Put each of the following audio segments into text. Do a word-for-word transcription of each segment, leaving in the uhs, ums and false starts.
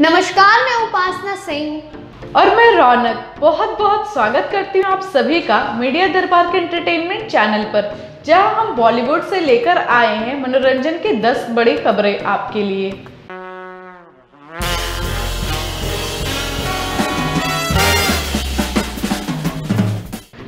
नमस्कार, मैं उपासना सिंह और मैं रौनक बहुत बहुत स्वागत करती हूँ आप सभी का मीडिया दरबार के एंटरटेनमेंट चैनल पर, जहाँ हम बॉलीवुड से लेकर आए हैं मनोरंजन की दस बड़ी खबरें आपके लिए।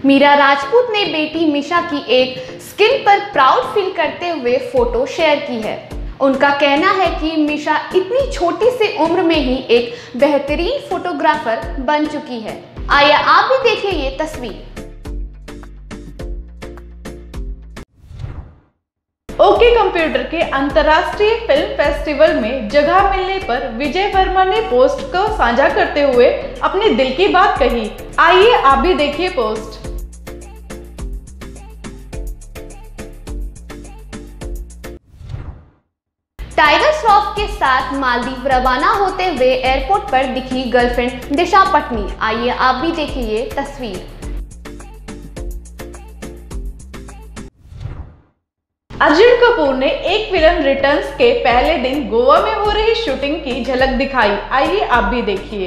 मीरा राजपूत ने बेटी मिशा की एक स्किन पर प्राउड फील करते हुए फोटो शेयर की है। उनका कहना है कि मिशा इतनी छोटी सी उम्र में ही एक बेहतरीन फोटोग्राफर बन चुकी है। आइए आप भी देखें ये तस्वीर। ओके कंप्यूटर के अंतर्राष्ट्रीय फिल्म फेस्टिवल में जगह मिलने पर विजय वर्मा ने पोस्ट को साझा करते हुए अपने दिल की बात कही। आइए आप भी देखिए पोस्ट। टाइगर श्रॉफ के साथ मालदीव रवाना होते हुए एयरपोर्ट पर दिखी गर्लफ्रेंड दिशा पटनी। आइए आप भी देखिए ये तस्वीर। अर्जुन कपूर ने एक फिल्म रिटर्न्स के पहले दिन गोवा में हो रही शूटिंग की झलक दिखाई। आइए आप भी देखिए।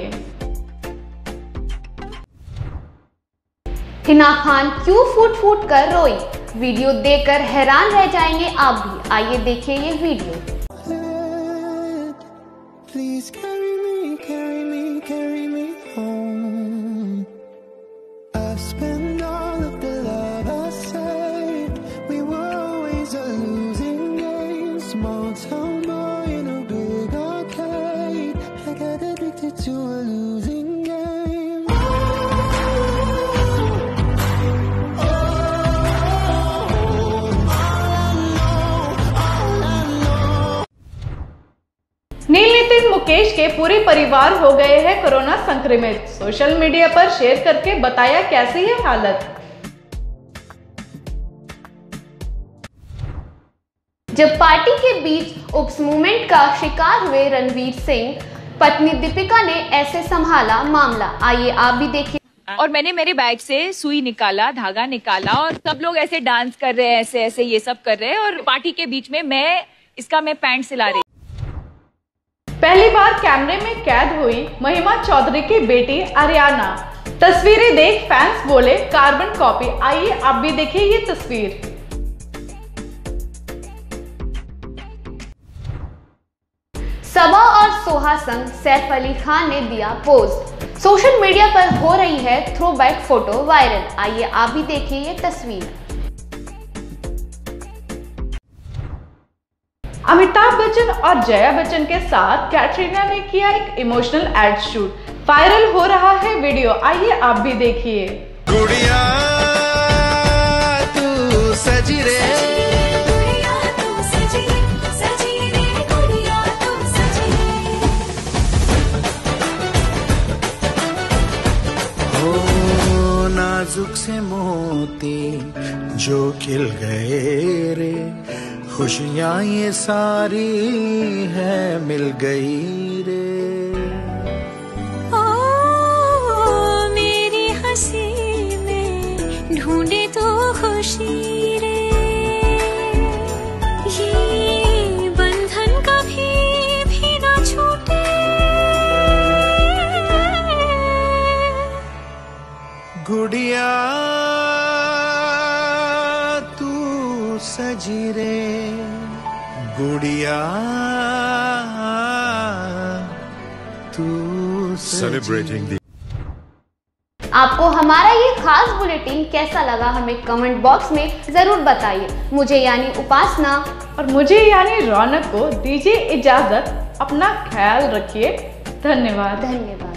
हिना खान क्यों फूट फूट कर रोई, वीडियो देखकर हैरान रह जाएंगे आप भी। आइए देखिए ये video. Please carry me, carry me, carry me home. I spend all of the love I saved. We were always a losing game. Small town boy in a big arcade. I got addicted to a losing game. Oh, oh, oh. All I know, all I know. Neil Nitish Mukesh के पूरे परिवार हो गए हैं corona संक्रमित। Social media पर share करके बताया कैसी है हालत। जब पार्टी के बीच उप्स मूवमेंट का शिकार हुए रणवीर सिंह, पत्नी दीपिका ने ऐसे संभाला मामला। आइए आप भी देखिए। और मैंने मेरे बैग से सुई निकाला, धागा निकाला और सब लोग ऐसे डांस कर रहे हैं, ऐसे ऐसे ये सब कर रहे हैं और पार्टी के बीच में मैं इसका मैं पैंट सिला रही। पहली बार कैमरे में कैद हुई महिमा चौधरी की बेटी अर्याना। तस्वीरें देख फैंस बोले कार्बन कॉपी। आइए आप भी देखिए ये तस्वीर। सबा और सोहा संग सैफ अली खान ने दिया पोस्ट। सोशल मीडिया पर हो रही है थ्रोबैक फोटो वायरल। आइए आप भी देखिए ये तस्वीर। अमिताभ बच्चन और जया बच्चन के साथ कैटरीना ने किया एक इमोशनल एड शूट। वायरल हो रहा है वीडियो। आइए आप भी देखिए। गुड़िया तू सज रे, हो नाजुक से मोती जो खिल गए रे, खुशियाँ ये सारी है मिल गई रे। ओ, मेरी हंसी में ढूंढे तो खुशी रे, ये बंधन कभी भी ना छूटे। गुड़िया तू सजी रे, गुड़िया तू सेलिब्रेटिंग दी। आपको हमारा ये खास बुलेटिन कैसा लगा हमें कमेंट बॉक्स में जरूर बताइए। मुझे यानी उपासना और मुझे यानी रौनक को दीजिए इजाजत। अपना ख्याल रखिए। धन्यवाद धन्यवाद।